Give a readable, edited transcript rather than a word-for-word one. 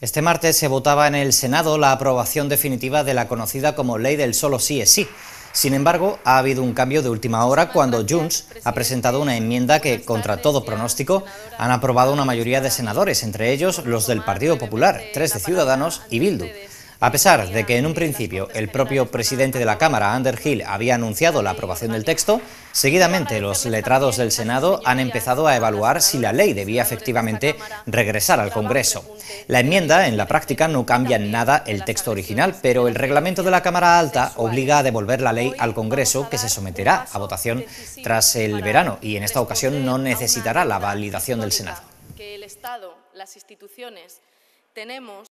Este martes se votaba en el Senado la aprobación definitiva de la conocida como Ley del Solo Sí es Sí. Sin embargo, ha habido un cambio de última hora cuando Junts ha presentado una enmienda que, contra todo pronóstico, han aprobado una mayoría de senadores, entre ellos los del Partido Popular, 3 de Ciudadanos y Bildu. A pesar de que en un principio el propio presidente de la Cámara, Ander Gil, había anunciado la aprobación del texto, seguidamente los letrados del Senado han empezado a evaluar si la ley debía efectivamente regresar al Congreso. La enmienda, en la práctica, no cambia en nada el texto original, pero el reglamento de la Cámara Alta obliga a devolver la ley al Congreso, que se someterá a votación tras el verano y en esta ocasión no necesitará la validación del Senado.